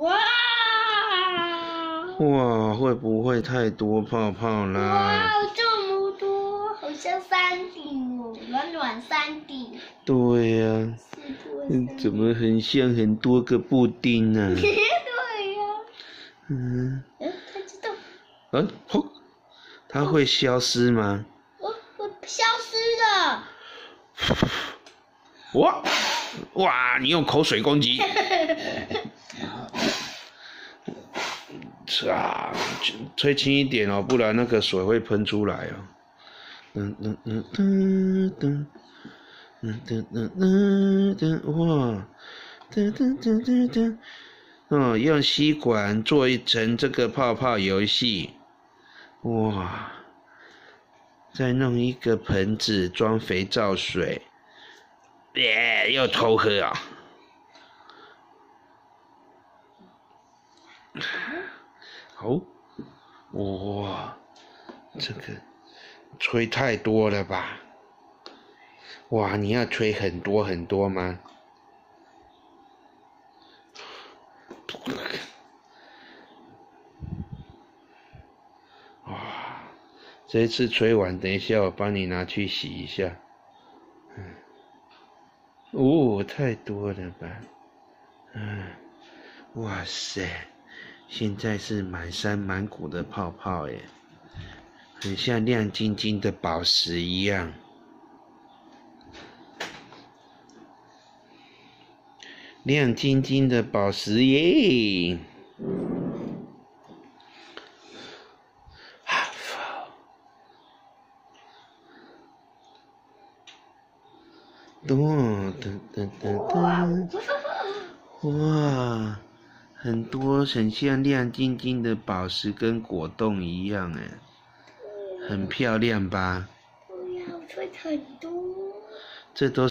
哇！哇，会不会太多泡泡啦？哇，这么多，好像山顶哦，暖暖山顶。对呀、啊，怎么很像很多个布丁啊？对呀、啊。嗯。它知道。嗯，吼，它会消失吗？我消失了。哇！哇！你用口水攻击。啊，吹轻一点哦，不然那个水会喷出来哦。哇，嗯，用吸管做成这个泡泡游戏。哇，再弄一个盆子装肥皂水。耶，又偷喝啊！哦，哇，这个吹太多了吧？哇，你要吹很多很多吗？哇，这一次吹完，等一下我帮你拿去洗一下。嗯，哦，太多了吧？嗯，哇塞！现在是满山满谷的泡泡耶，很像亮晶晶的宝石一样。亮晶晶的宝石耶！哈佛，咚咚咚咚咚，哇！很多很像亮晶晶的宝石，跟果冻一样哎，很漂亮吧？不要，会很多。这都。